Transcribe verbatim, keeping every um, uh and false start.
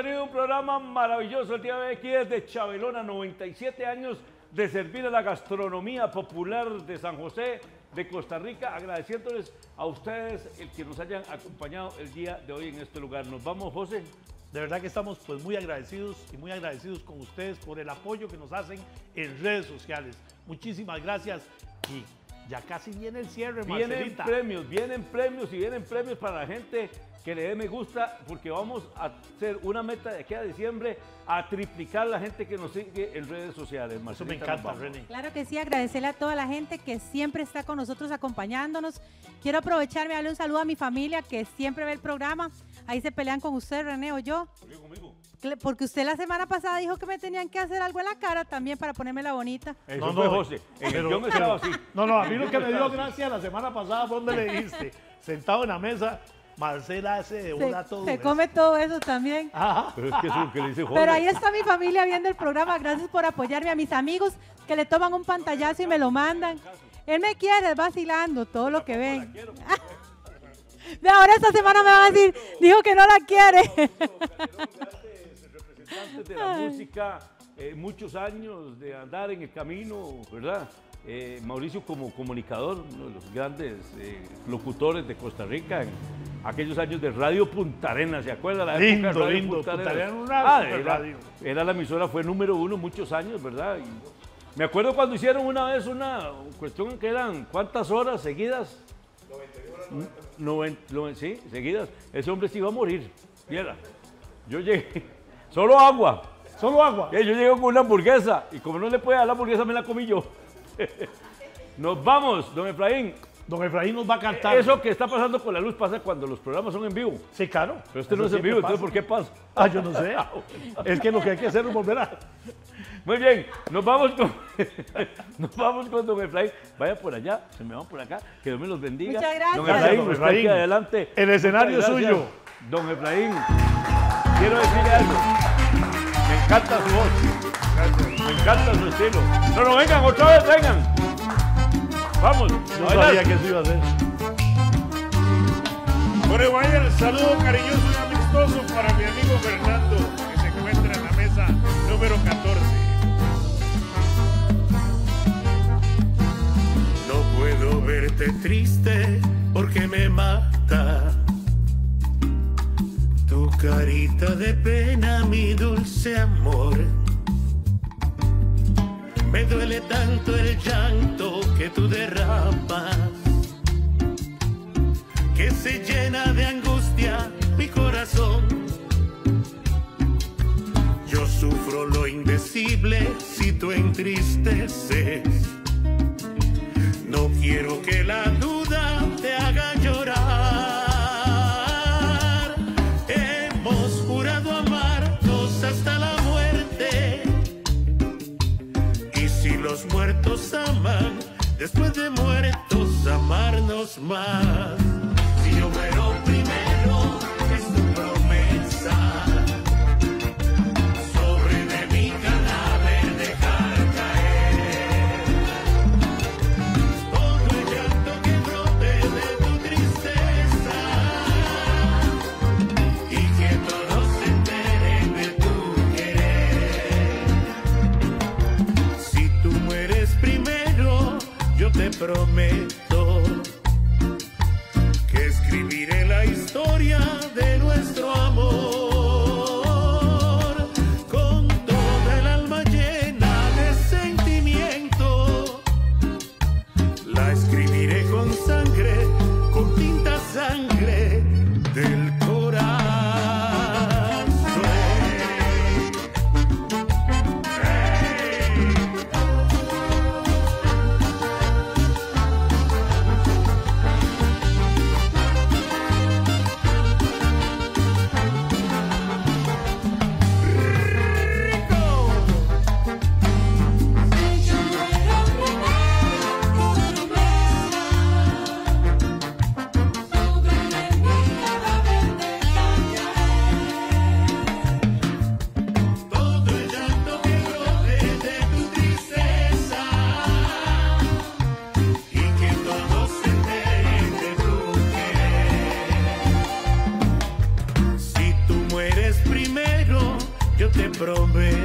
Ha tenido un programa maravilloso el día de hoy aquí desde Chabelona, noventa y siete años de servir a la gastronomía popular de San José, de Costa Rica, agradeciéndoles a ustedes el que nos hayan acompañado el día de hoy en este lugar. Nos vamos, José. De verdad que estamos pues muy agradecidos y muy agradecidos con ustedes por el apoyo que nos hacen en redes sociales. Muchísimas gracias y ya casi viene el cierre, Marcelita. Vienen premios, vienen premios y vienen premios para la gente que le dé me gusta, porque vamos a hacer una meta de aquí a diciembre a triplicar la gente que nos sigue en redes sociales. Marcelita, eso me encanta, René. Claro que sí, agradecerle a toda la gente que siempre está con nosotros acompañándonos. Quiero aprovecharme y darle un saludo a mi familia que siempre ve el programa. Ahí se pelean con usted, René, o yo. Conmigo. Porque usted la semana pasada dijo que me tenían que hacer algo en la cara también para ponerme la bonita. Eso no, no, fue José. Pero, yo me estaba así. No, no, a mí lo que me dio gracia la semana pasada fue donde le dijiste, sentado en la mesa, Marcela hace de una todo. Se come todo eso también. Ajá. Pero es que es lo que le dice Jorge. Pero ahí está mi familia viendo el programa. Gracias por apoyarme, a mis amigos que le toman un pantallazo y me lo mandan. Él me quiere vacilando todo lo que ven. De ahora esta semana me va a decir, dijo que no la quiere. Representantes de la música, eh, muchos años de andar en el camino, ¿verdad? Eh, Mauricio como comunicador, uno de los grandes eh, locutores de Costa Rica en aquellos años de Radio Punta Arenas, ¿se acuerda? La lindo, época de Radio lindo, Punta Arenas. Punta Arenas, ah, era, radio. Era la emisora, fue número uno muchos años, ¿verdad? Y me acuerdo cuando hicieron una vez una cuestión que eran, ¿cuántas horas seguidas? noventa y uno horas. Sí, seguidas. Ese hombre se iba a morir, viera. Yo llegué, solo agua. Solo agua. Yo llegué con una hamburguesa y como no le puede dar la hamburguesa, me la comí yo. Nos vamos, don Efraín. Don Efraín nos va a cantar. Eso que está pasando con la luz pasa cuando los programas son en vivo. Sí, claro. Pero este no es en vivo, pasa. Entonces ¿por qué pasa? Ah, yo no sé. Es que lo que hay que hacer es volver a... Muy bien, nos vamos con, nos vamos con don Efraín. Vaya por allá, se me van por acá. Que Dios me los bendiga. Muchas gracias. Don Efraín, don Efraín, adelante. El escenario es suyo. Don Efraín, quiero decirle algo. Me encanta su voz. Gracias. Me encanta su estilo. No, no, vengan, otra vez, vengan. Vamos, yo sabía que eso iba a hacer. Bueno, vaya el saludo cariñoso y amistoso para mi amigo Fernando, que se encuentra en la mesa número catorce. No puedo verte triste porque me mata tu carita de pena, mi dulce amor. Me duele tanto el llanto que tú derramas, que se llena de angustia mi corazón. Yo sufro lo indecible si tú entristeces. No quiero que la duda te haga llorar. Hemos jurado amarnos hasta la muerte. Los muertos aman, después de muertos amarnos más. Si yo muero primero, es tu promesa. Sobre de mi cadáver dejar caer. Todo el llanto que brote de tu tristeza. Y que todos se enteren de tu querer. Si tú mueres primero, yo te prometo que escribiré la historia de nuestro amor con toda el alma llena de sentimiento. La escribiré con sangre, con tinta sangre del corazón. prometí.